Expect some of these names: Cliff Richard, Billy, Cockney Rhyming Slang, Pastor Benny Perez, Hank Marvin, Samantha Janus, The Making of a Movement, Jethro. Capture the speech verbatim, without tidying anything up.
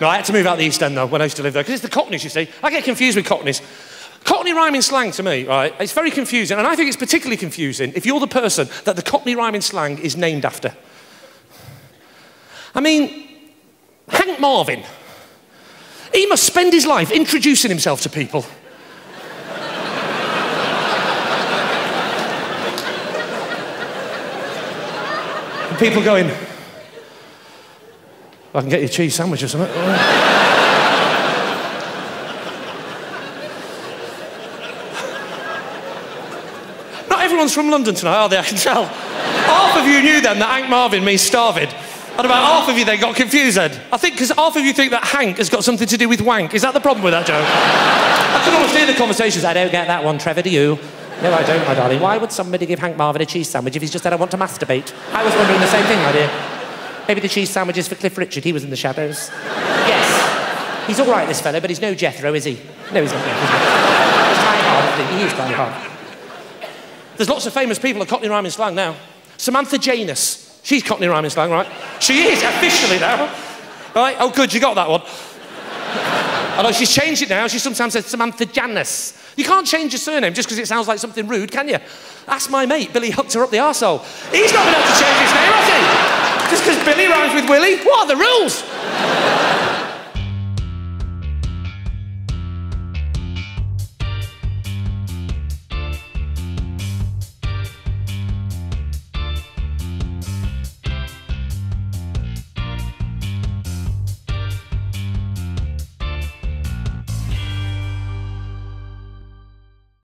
No, I had to move out the East End, though, when I used to live there, because it's the Cockneys, you see. I get confused with Cockneys. Cockney rhyming slang, to me, right, it's very confusing, and I think it's particularly confusing if you're the person that the Cockney rhyming slang is named after. I mean, Hank Marvin, he must spend his life introducing himself to people. And people going, I can get you a cheese sandwich or something. Not everyone's from London tonight, are they? I can tell. Half of you knew then that Hank Marvin means starving. And about half of you then got confused then. I think because half of you think that Hank has got something to do with wank. Is that the problem with that joke? I can always hear the conversations. I don't get that one, Trevor, do you? No, I don't, my darling. Why would somebody give Hank Marvin a cheese sandwich if he's just said, I want to masturbate? I was wondering the same thing, my dear. Maybe the cheese sandwich is for Cliff Richard. He was in the shadows. Yes. He's all right, this fellow, but he's no Jethro, is he? No, he's not. He's trying hard. He is trying hard. There's lots of famous people at Cockney Rhyming Slang now. Samantha Janus. She's Cockney Rhyming Slang, right? She is, officially now. Right? Oh, good, you got that one. Although she's changed it now. She sometimes says Samantha Janus. You can't change your surname just because it sounds like something rude, can you? Ask my mate, Billy hooked her up the arsehole. He's not been able to change his name, has he? Just because Billy rhymes with Willy? What are the rules?